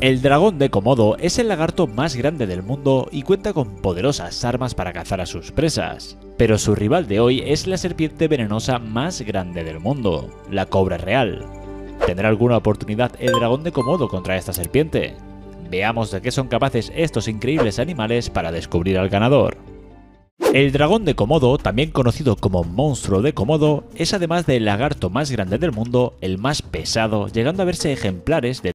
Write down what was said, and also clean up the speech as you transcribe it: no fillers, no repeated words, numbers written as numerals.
El dragón de Komodo es el lagarto más grande del mundo y cuenta con poderosas armas para cazar a sus presas, pero su rival de hoy es la serpiente venenosa más grande del mundo, la Cobra Real. ¿Tendrá alguna oportunidad el dragón de Komodo contra esta serpiente? Veamos de qué son capaces estos increíbles animales para descubrir al ganador. El dragón de Komodo, también conocido como monstruo de Komodo, es además del lagarto más grande del mundo, el más pesado, llegando a verse ejemplares de